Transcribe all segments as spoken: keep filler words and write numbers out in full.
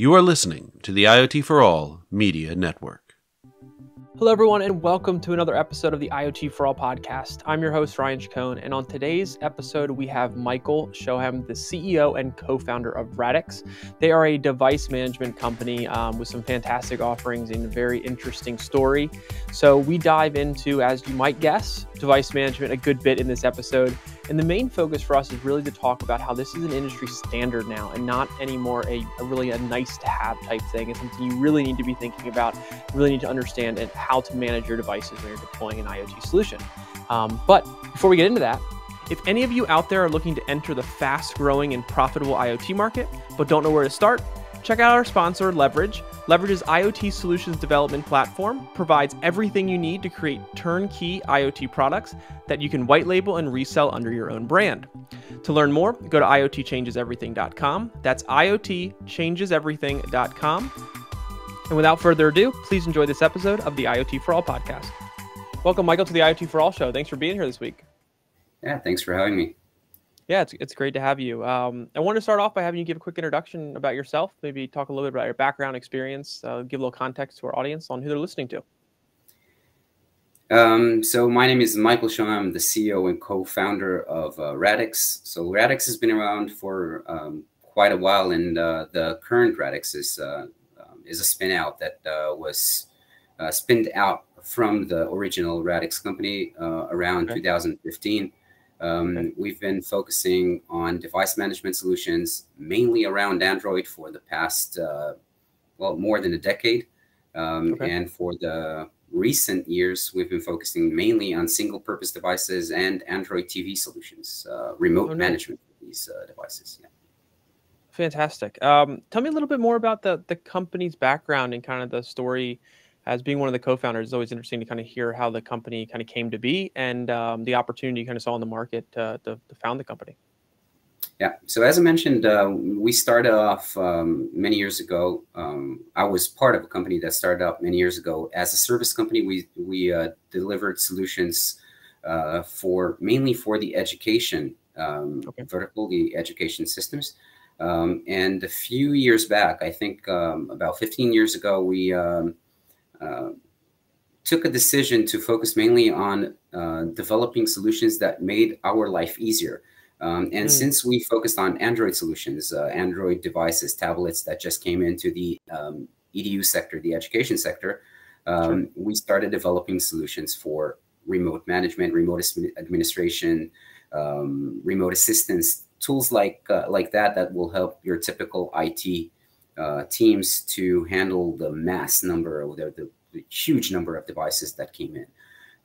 You are listening to the IoT For All Media Network. Hello, everyone, and welcome to another episode of the IoT For All Podcast. I'm your host, Ryan Chacon, and on today's episode, we have Michael Shoham, the C E O and co-founder of Radix. They are a device management company um, with some fantastic offerings and a very interesting story. So we dive into, as you might guess, device management a good bit in this episode. And the main focus for us is really to talk about how this is an industry standard now and not anymore a, a really a nice to have type thing. It's something you really need to be thinking about, really need to understand and how to manage your devices when you're deploying an IoT solution. Um, but before we get into that, if any of you out there are looking to enter the fast growing and profitable IoT market, but don't know where to start, check out our sponsor, Leverage. Leverage's IoT solutions development platform provides everything you need to create turnkey IoT products that you can white label and resell under your own brand. To learn more, go to I O T changes everything dot com. That's I O T changes everything dot com. And without further ado, please enjoy this episode of the IoT For All podcast. Welcome, Michael, to the IoT For All show. Thanks for being here this week. Yeah, thanks for having me. Yeah, it's it's great to have you. Um, I want to start off by having you give a quick introduction about yourself, maybe talk a little bit about your background, experience, uh, give a little context to our audience on who they're listening to. Um, so my name is Michael Shoham. I'm the C E O and co-founder of uh, Radix. So Radix has been around for um, quite a while, and uh, the current Radix is, uh, um, is a spin out that uh, was uh, spinned out from the original Radix company uh, around okay. two thousand fifteen. Um, okay. We've been focusing on device management solutions, mainly around Android, for the past, uh, well, more than a decade. Um, okay. And for the recent years, we've been focusing mainly on single-purpose devices and Android T V solutions, uh, remote oh, nice. management of these uh, devices. Yeah. Fantastic. Um, tell me a little bit more about the, the company's background and kind of the story. As being one of the co-founders, it's always interesting to kind of hear how the company kind of came to be and um, the opportunity you kind of saw in the market uh, to, to found the company. Yeah. So as I mentioned, uh, we started off um, many years ago. Um, I was part of a company that started out many years ago as a service company. We we uh, delivered solutions uh, for mainly for the education um, okay. vertical, the education systems. Um, and a few years back, I think um, about fifteen years ago, we um, Uh, took a decision to focus mainly on uh, developing solutions that made our life easier. Um, and mm. since we focused on Android solutions, uh, Android devices, tablets that just came into the um, E D U sector, the education sector, um, sure. we started developing solutions for remote management, remote administration, um, remote assistance, tools like uh, like that that will help your typical I T Uh, teams to handle the mass number, or the, the, the huge number of devices that came in.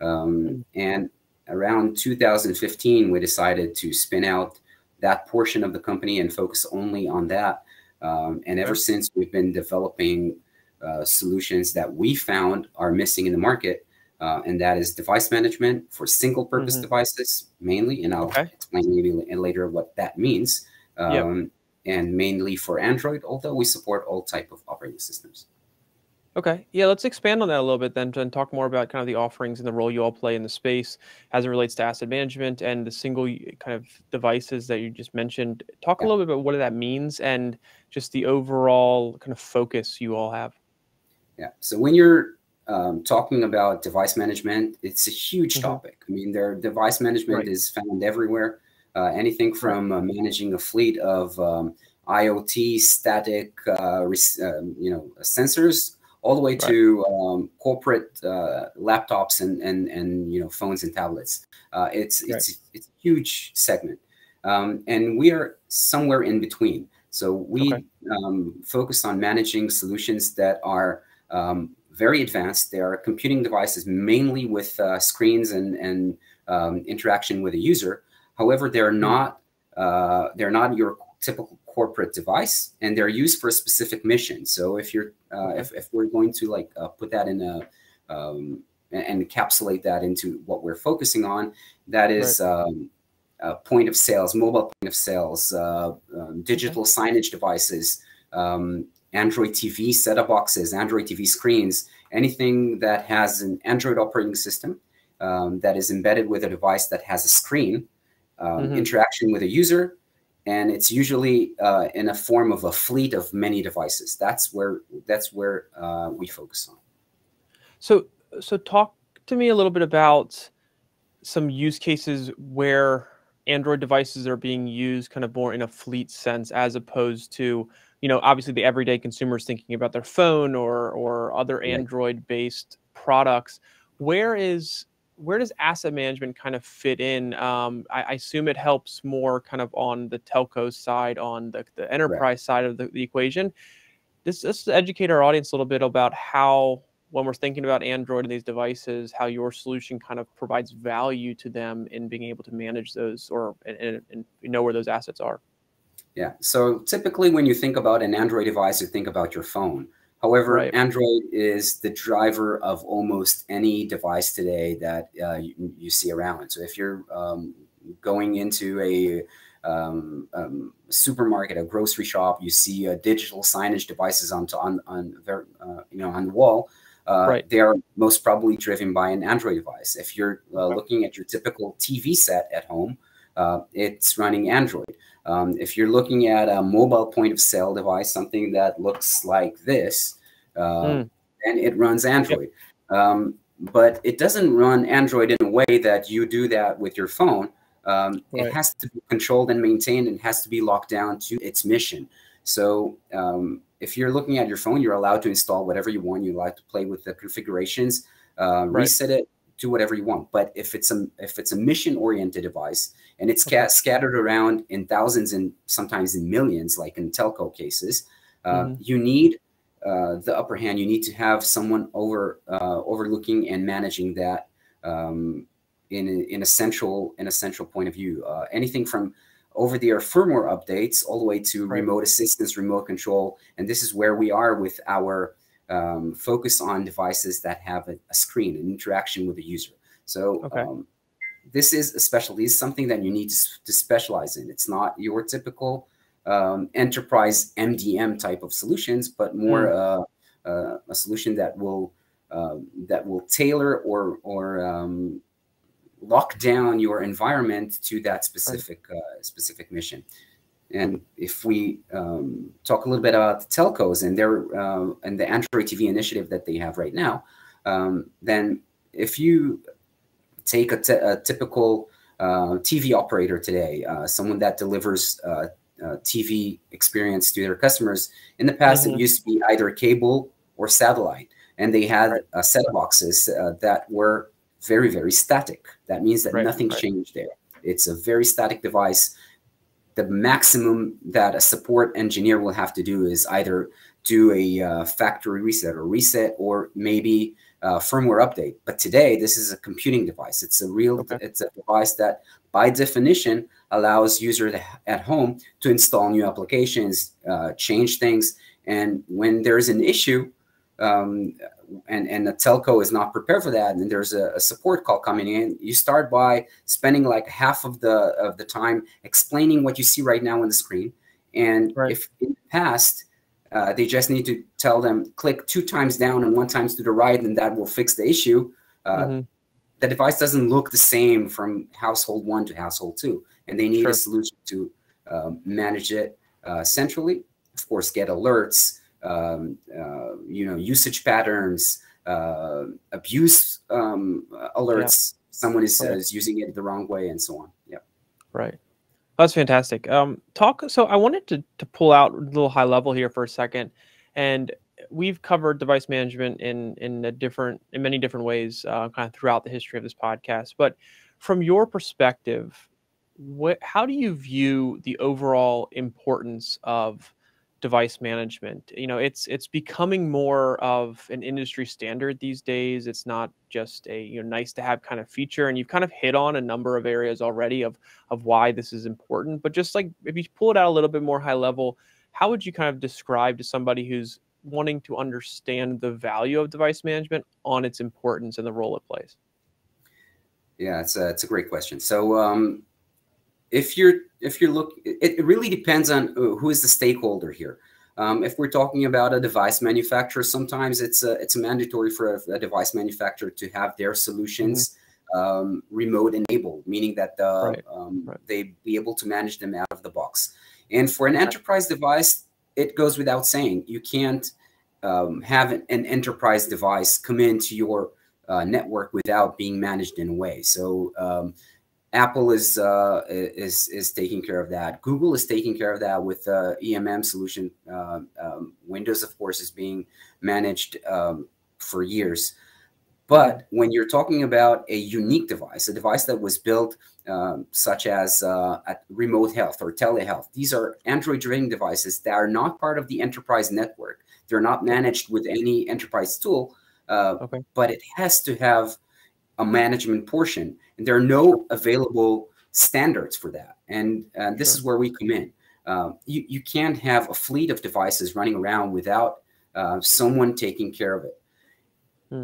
Um, and around two thousand fifteen, we decided to spin out that portion of the company and focus only on that. Um, and ever since, we've been developing uh, solutions that we found are missing in the market, uh, and that is device management for single-purpose mm-hmm. devices mainly, and I'll okay. explain maybe later what that means. Um, yep. And mainly for Android, although we support all type of operating systems. Okay, yeah, let's expand on that a little bit then and talk more about kind of the offerings and the role you all play in the space as it relates to asset management and the single kind of devices that you just mentioned. Talk yeah. a little bit about what that means and just the overall kind of focus you all have. Yeah, so when you're um, talking about device management, it's a huge mm-hmm. topic. I mean, their device management right. is found everywhere. Uh, anything from uh, managing a fleet of um, IoT static, uh, res um, you know, sensors, all the way right. to um, corporate uh, laptops and and and you know, phones and tablets. Uh, it's right. it's it's a huge segment, um, and we are somewhere in between. So we okay. um, focus on managing solutions that are um, very advanced. They are computing devices, mainly with uh, screens and and um, interaction with a user. However, they're not uh, they're not your typical corporate device, and they're used for a specific mission. So if you're uh, if, if we're going to like uh, put that in a um, and encapsulate that into what we're focusing on, that is right. um, uh, point of sales, mobile point of sales, uh, um, digital signage devices, um, Android T V set-top boxes, Android T V screens, anything that has an Android operating system um, that is embedded with a device that has a screen. Um, mm-hmm. interaction with a user, and it's usually uh, in a form of a fleet of many devices. That's where that's where uh, we focus on. So, so talk to me a little bit about some use cases where Android devices are being used kind of more in a fleet sense, as opposed to, you know, obviously the everyday consumers thinking about their phone or or other right. Android-based products. Where is where does asset management kind of fit in? Um, I, I assume it helps more kind of on the telco side, on the, the enterprise right. side of the, the equation. This, let's educate our audience a little bit about how, when we're thinking about Android and these devices, how your solution kind of provides value to them in being able to manage those or and, and, and know where those assets are. Yeah, so typically when you think about an Android device, you think about your phone. However, right. Android is the driver of almost any device today that uh, you, you see around. So if you're um, going into a um, um, supermarket, a grocery shop, you see uh, digital signage devices on on on their, uh, you know on the wall. Uh, right. They are most probably driven by an Android device. If you're uh, okay. looking at your typical T V set at home, uh, it's running Android. Um, if you're looking at a mobile point of sale device, something that looks like this, uh, mm. then it runs Android. Yep. Um, but it doesn't run Android in a way that you do that with your phone. Um, right. It has to be controlled and maintained and has to be locked down to its mission. So um, if you're looking at your phone, you're allowed to install whatever you want. You're allowed to play with the configurations, uh, right. reset it, do whatever you want. But if it's a if it's a mission-oriented device and it's okay. scattered around in thousands and sometimes in millions, like in telco cases, uh, mm-hmm. you need uh, the upper hand. You need to have someone over uh, overlooking and managing that um, in in a central in a central point of view. Uh, anything from over-the-air firmware updates all the way to right. remote assistance, remote control. And this is where we are with our um, focus on devices that have a, a screen, an interaction with the user. So okay. um, this is especially something that you need to, to specialize in. It's not your typical um, enterprise M D M type of solutions, but more mm. uh, uh, a solution that will uh, that will tailor or, or um, lock down your environment to that specific uh, specific mission. And if we um, talk a little bit about the telcos and their uh, and the Android T V initiative that they have right now, um, then if you take a, a typical uh, T V operator today, uh, someone that delivers uh, uh, T V experience to their customers, in the past mm-hmm. it used to be either cable or satellite, and they had uh, set boxes uh, that were very, very static. That means that right, nothing right. changed there. It's a very static device. The maximum that a support engineer will have to do is either do a uh, factory reset or reset or maybe a firmware update. But today, this is a computing device. It's a real, okay. it's a device that by definition allows users at home to install new applications, uh, change things. And when there's an issue, um, and and the telco is not prepared for that, and there's a, a support call coming in, you start by spending like half of the of the time explaining what you see right now on the screen. And right. if in the past, uh, they just need to tell them, click two times down and one times to the right, and that will fix the issue. Uh, mm-hmm. The device doesn't look the same from household one to household two, and they need sure. a solution to uh, manage it uh, centrally. Of course, get alerts, Um, uh, you know, usage patterns, uh, abuse um, alerts. Yeah. Someone is, okay. is using it the wrong way, and so on. Yeah, right. That's fantastic. Um, talk. So I wanted to to pull out a little high level here for a second, and we've covered device management in in a different in many different ways, uh, kind of throughout the history of this podcast. But from your perspective, what how do you view the overall importance of device management? You know, it's it's becoming more of an industry standard these days. It's not just a you know nice to have kind of feature. And you've kind of hit on a number of areas already of of why this is important. But just like if you pull it out a little bit more high level, how would you kind of describe to somebody who's wanting to understand the value of device management on its importance and the role it plays? Yeah, it's a it's a great question. So um, if you're If you look, it really depends on who is the stakeholder here. Um, if we're talking about a device manufacturer, sometimes it's a, it's mandatory for a, a device manufacturer to have their solutions um, remote enabled, meaning that the, right. Um, right. they'd be able to manage them out of the box. And for an enterprise device, it goes without saying, you can't um, have an, an enterprise device come into your uh, network without being managed in a way. So um, Apple is, uh, is, is taking care of that. Google is taking care of that with uh, E M M solution. Uh, um, Windows, of course, is being managed um, for years. But when you're talking about a unique device, a device that was built um, such as uh, at remote health or telehealth, these are Android-driven devices that are not part of the enterprise network. They're not managed with any enterprise tool, uh, okay. but it has to have a management portion. And there are no available standards for that. And uh, this sure. is where we come in. Uh, you, you can't have a fleet of devices running around without uh, someone taking care of it.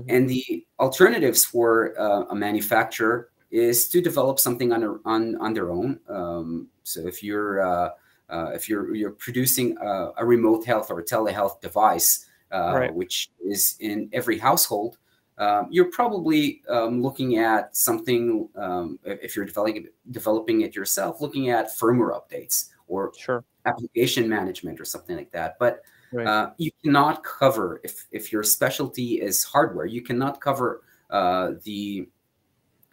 And the alternatives for uh, a manufacturer is to develop something on a, on, on their own. Um, so if you're uh, uh, if you're you're producing a, a remote health or a telehealth device, uh, right. which is in every household, um, you're probably um, looking at something. Um, if you're developing developing it yourself, looking at firmware updates or sure. application management or something like that. But Right. Uh, you cannot cover, if, if your specialty is hardware, you cannot cover uh, the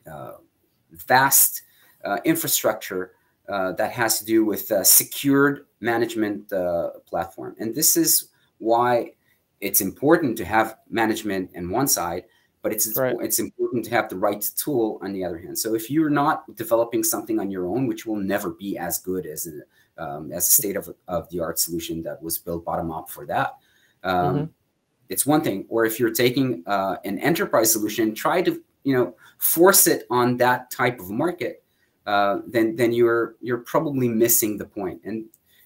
uh, vast uh, infrastructure uh, that has to do with uh, secured management uh, platform. And this is why it's important to have management on one side, but it's, right. it's important to have the right tool on the other hand. So if you're not developing something on your own, which will never be as good as a Um, as a state of, of the art solution that was built bottom up for that. Um, mm-hmm. It's one thing, or if you're taking uh, an enterprise solution, try to, you know, force it on that type of market, uh, then, then you're, you're probably missing the point. And,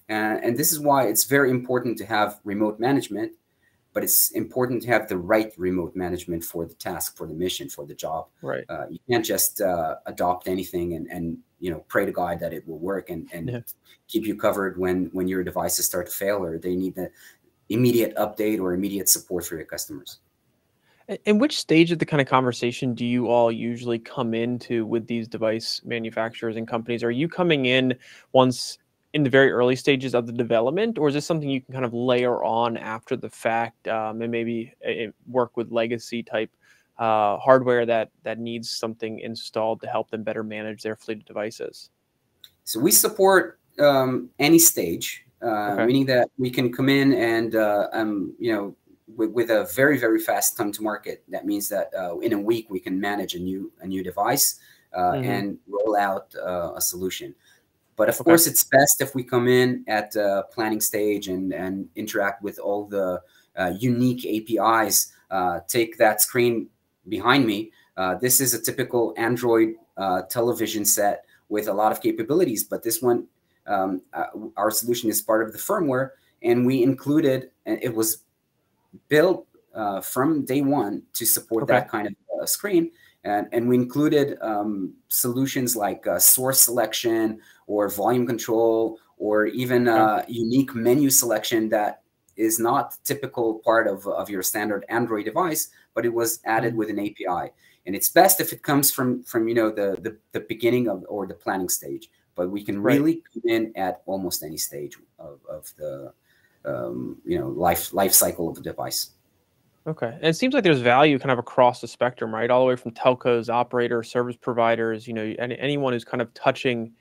uh, and this is why it's very important to have remote management, but it's important to have the right remote management for the task, for the mission, for the job. Right. Uh, you can't just uh, adopt anything and, and, you know, pray to God that it will work and, and yeah. keep you covered when, when your devices start to fail or they need the immediate update or immediate support for your customers. And which stage of the kind of conversation do you all usually come into with these device manufacturers and companies? Are you coming in once in the very early stages of the development, or is this something you can kind of layer on after the fact um, and maybe it, work with legacy type Uh, hardware that that needs something installed to help them better manage their fleet of devices? So we support um, any stage, uh, okay. meaning that we can come in and uh, um, you know with, with a very very fast time to market. That means that uh, in a week we can manage a new a new device uh, mm-hmm. and roll out uh, a solution. But of okay. course, it's best if we come in at uh, planning stage and and interact with all the uh, unique A P Is. Uh, take that screen behind me. Uh, this is a typical Android uh, television set with a lot of capabilities, but this one, um, uh, our solution is part of the firmware, and we included, and it was built uh, from day one to support okay. that kind of uh, screen. And, and we included um, solutions like uh, source selection or volume control, or even uh, unique menu selection that is not typical part of, of your standard Android device, but it was added with an A P I. And it's best if it comes from, from you know, the, the, the beginning of or the planning stage, but we can right. really come in at almost any stage of, of the, um, you know, life, life cycle of the device. Okay. And it seems like there's value kind of across the spectrum, right? All the way from telcos, operators, service providers, you know, any, anyone who's kind of touching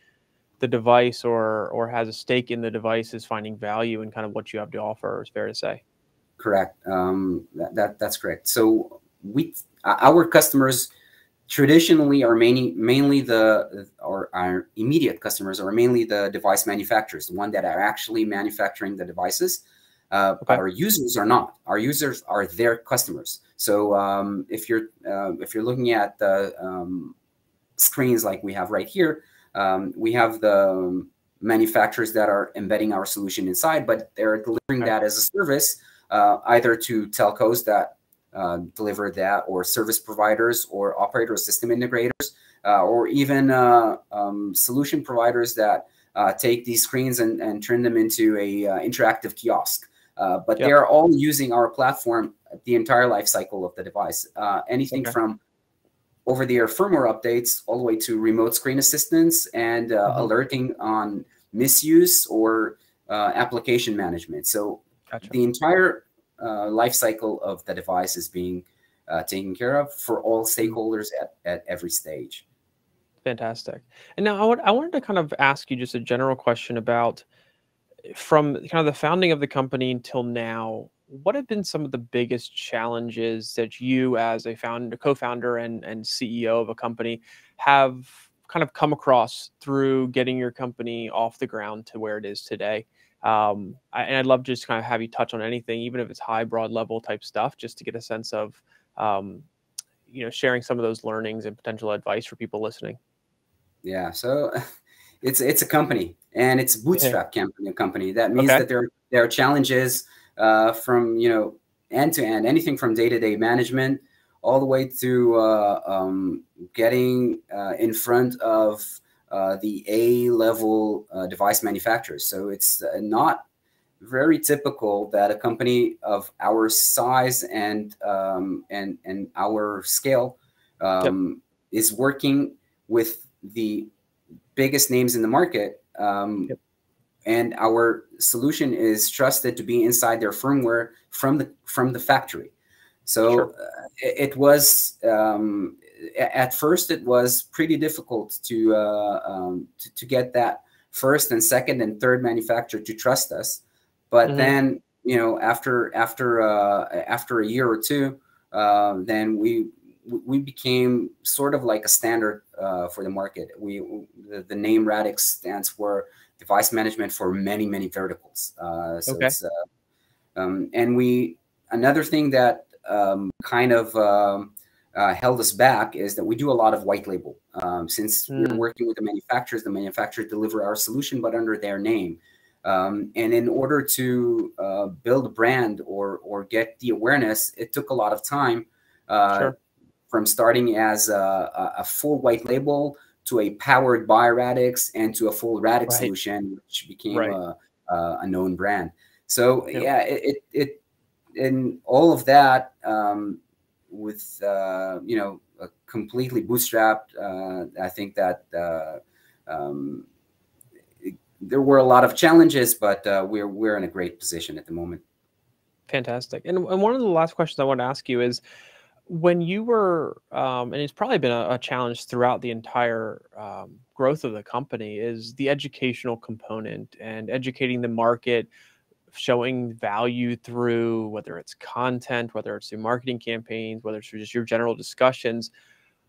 the device or or has a stake in the device is finding value in kind of what you have to offer, is fair to say? Correct. Um, that, that that's correct. So we our customers traditionally are mainly mainly the or our immediate customers are mainly the device manufacturers, the one that are actually manufacturing the devices. Uh, okay. But our users are not. Our users are their customers. So um, if you're uh, if you're looking at the um, screens like we have right here. Um, we have the manufacturers that are embedding our solution inside, but they're delivering that as a service, uh, either to telcos that uh, deliver that, or service providers, or operator system integrators, uh, or even uh, um, solution providers that uh, take these screens and, and turn them into a uh, interactive kiosk. Uh, but yep. they are all using our platform the entire life cycle of the device. Uh, anything okay. from over-the-air firmware updates all the way to remote screen assistance and uh, mm-hmm. alerting on misuse or uh, application management. So gotcha. The entire uh, life cycle of the device is being uh, taken care of for all stakeholders at, at every stage. Fantastic. And now I, would, I wanted to kind of ask you just a general question about, from kind of the founding of the company until now, what have been some of the biggest challenges that you as a founder, co-founder and, and C E O of a company have kind of come across through getting your company off the ground to where it is today? Um, I, and I'd love to just kind of have you touch on anything, even if it's high, broad level type stuff, just to get a sense of, um, you know, sharing some of those learnings and potential advice for people listening. Yeah. So it's, it's a company and it's a bootstrap yeah. company, a company. That means okay. that there, there are challenges Uh, from, you know, end to end, anything from day-to-day management all the way to uh, um, getting uh, in front of uh, the A-level uh, device manufacturers. So it's uh, not very typical that a company of our size and um, and and our scale um, yep. is working with the biggest names in the market. Um, yep. And our solution is trusted to be inside their firmware from the from the factory. So sure. uh, it, it was um, at first it was pretty difficult to, uh, um, to to get that first and second and third manufacturer to trust us. But mm-hmm. then you know after after uh, after a year or two, uh, then we we became sort of like a standard uh, for the market. We the, the name Radix stands for device management for many, many verticals. Uh, so okay. it's, uh, um, and we, another thing that um, kind of um, uh, held us back is that we do a lot of white label. Um, since mm. we're working with the manufacturers, the manufacturers deliver our solution, but under their name. Um, and in order to uh, build a brand or, or get the awareness, it took a lot of time uh, sure. from starting as a, a full white label to a powered by Radix and to a full Radix right. solution, which became right. a, a known brand. So yep. yeah, it, it, it, in all of that, um, with, uh, you know, a completely bootstrapped, uh, I think that, uh, um, it, there were a lot of challenges, but, uh, we're, we're in a great position at the moment. Fantastic. And, and one of the last questions I want to ask you is, when you were, um, and it's probably been a, a challenge throughout the entire um, growth of the company, is the educational component and educating the market, showing value through whether it's content, whether it's through marketing campaigns, whether it's through just your general discussions.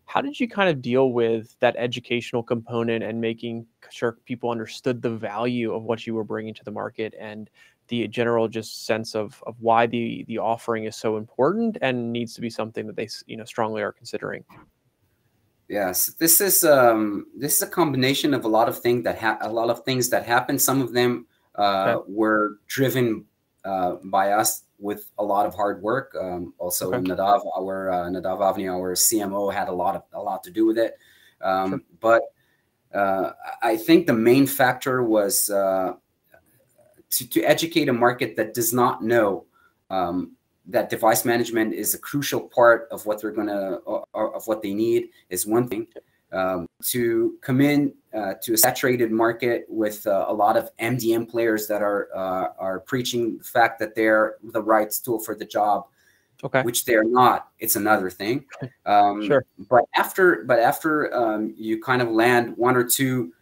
How did you kind of deal with that educational component and making sure people understood the value of what you were bringing to the market and the general just sense of, of why the, the offering is so important and needs to be something that they, you know, strongly are considering? Yes, this is, um, this is a combination of a lot of things that ha- a lot of things that happened. Some of them uh, okay. were driven uh, by us with a lot of hard work. Um, also okay. Nadav, our uh, Nadav Avni, our C M O, had a lot of, a lot to do with it. Um, sure. But uh, I think the main factor was, uh, To, to educate a market that does not know um, that device management is a crucial part of what they're gonna or, or of what they need is one thing. Um, to come in uh, to a saturated market with uh, a lot of M D M players that are uh, are preaching the fact that they're the right tool for the job, okay. which they're not. It's another thing. Um, sure. But after but after um, you kind of land one or two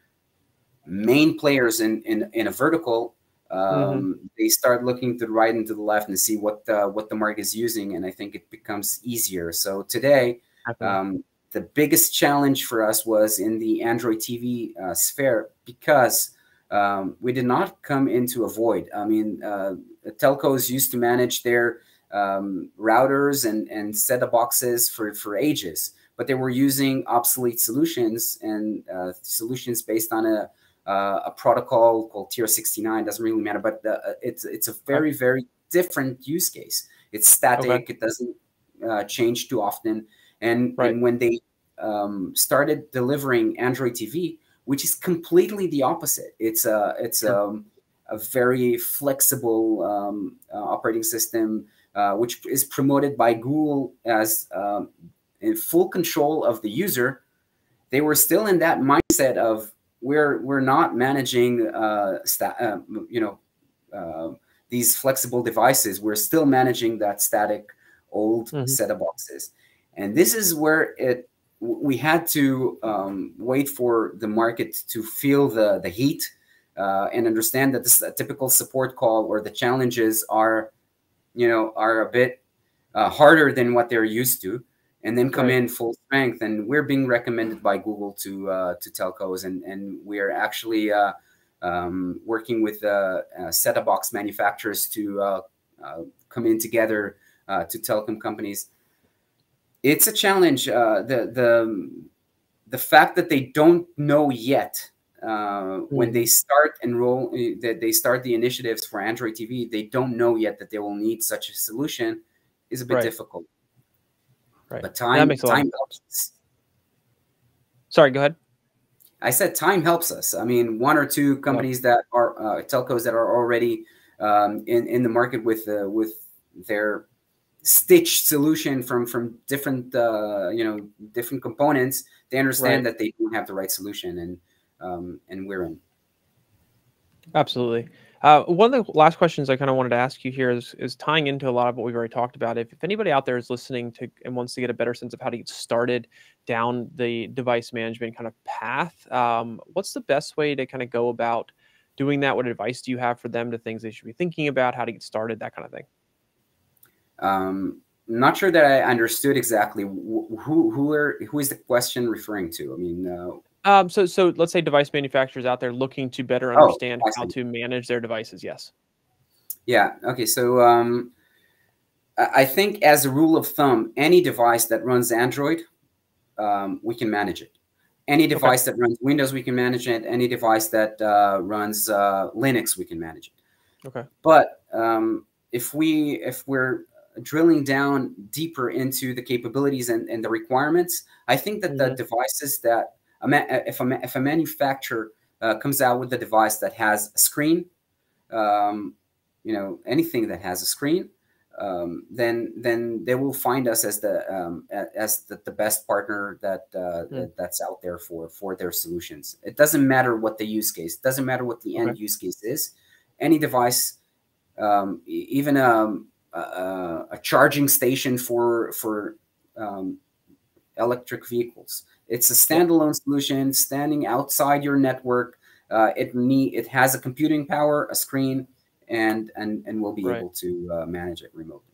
main players in in, in a vertical. Um, mm-hmm. They start looking to the right and to the left and see what the, what the market is using. And I think it becomes easier. So today, okay. um, the biggest challenge for us was in the Android T V uh, sphere, because um, we did not come into a void. I mean, uh, telcos used to manage their um, routers and, and set-up boxes for, for ages, but they were using obsolete solutions and uh, solutions based on a Uh, a protocol called T R sixty-nine. Doesn't really matter, but uh, it's it's a very, very different use case. It's static. Okay. It doesn't uh, change too often. And, right. and when they um, started delivering Android T V, which is completely the opposite, it's a it's sure. um, a very flexible um, uh, operating system, uh, which is promoted by Google as um, in full control of the user, they were still in that mindset of we're we're not managing uh, uh, you know uh, these flexible devices. We're still managing that static old mm-hmm. set of boxes, and this is where it we had to um, wait for the market to feel the the heat uh, and understand that this a typical support call or the challenges are you know are a bit uh, harder than what they're used to. And then come right. in full strength, and we're being recommended by Google to uh, to telcos, and and we are actually uh, um, working with uh, uh, set-top box manufacturers to uh, uh, come in together uh, to telecom companies. It's a challenge. Uh, the the the fact that they don't know yet uh, mm-hmm. when they start enroll that they start the initiatives for Android T V, they don't know yet that they will need such a solution is a bit right. difficult. Right. But time, time helps us. Sorry, go ahead. I said time helps us. I mean, one or two companies yeah. that are uh, telcos that are already um, in in the market with uh, with their stitched solution from from different uh, you know different components. They understand right. that they don't have the right solution, and um, and we're in. Absolutely. Uh, one of the last questions I kind of wanted to ask you here is, is tying into a lot of what we've already talked about. If, if anybody out there is listening to and wants to get a better sense of how to get started down the device management kind of path, um, what's the best way to kind of go about doing that? What advice do you have for them to things they should be thinking about, how to get started, that kind of thing? Um, not sure that I understood exactly who who are who is the question referring to. I mean. Uh... Um, so, so let's say device manufacturers out there looking to better understand oh, how to manage their devices. Yes. Yeah. Okay. So, um, I think as a rule of thumb, any device that runs Android, um, we can manage it. Any device okay. that runs Windows, we can manage it. Any device that uh, runs uh, Linux, we can manage it. Okay. But um, if we if we're drilling down deeper into the capabilities and, and the requirements, I think that mm-hmm. the devices that If a, if a manufacturer uh, comes out with a device that has a screen, um, you know, anything that has a screen, um, then then they will find us as the um, as the, the best partner that uh, mm. that that's out there for for their solutions. It doesn't matter what the use case, it doesn't matter what the okay. end use case is. Any device, um, even a, a a charging station for for um, electric vehicles. It's a standalone solution standing outside your network. Uh, it need it has a computing power, a screen, and and and we'll be right. able to uh, manage it remotely.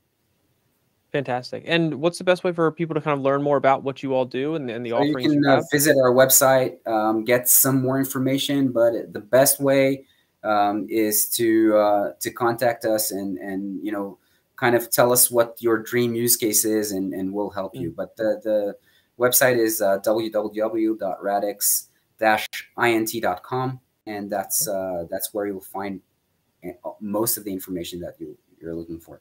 Fantastic. And what's the best way for people to kind of learn more about what you all do and, and the so offerings? You can you have? Uh, visit our website, um, get some more information. But the best way um, is to uh, to contact us and and you know kind of tell us what your dream use case is, and and we'll help mm. you. But the the website is uh, w w w dot radix dash int dot com, and that's uh, that's where you'll find most of the information that you, you're looking for.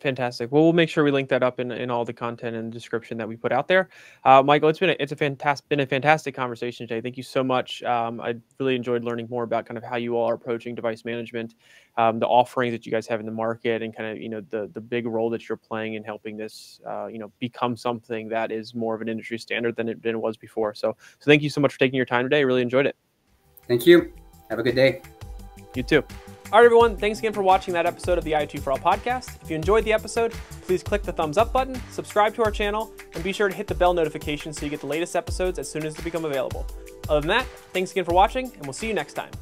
Fantastic. Well, we'll make sure we link that up in, in all the content and description that we put out there. Uh, Michael, it's been a, it's a fantastic been a fantastic conversation today. Thank you so much. Um, I really enjoyed learning more about kind of how you all are approaching device management, um, the offerings that you guys have in the market, and kind of you know the the big role that you're playing in helping this uh, you know become something that is more of an industry standard than it, than it was before. So so thank you so much for taking your time today. I really enjoyed it. Thank you. Have a good day. You too. All right, everyone, thanks again for watching that episode of the I O T For All podcast. If you enjoyed the episode, please click the thumbs up button, subscribe to our channel, and be sure to hit the bell notification so you get the latest episodes as soon as they become available. Other than that, thanks again for watching, and we'll see you next time.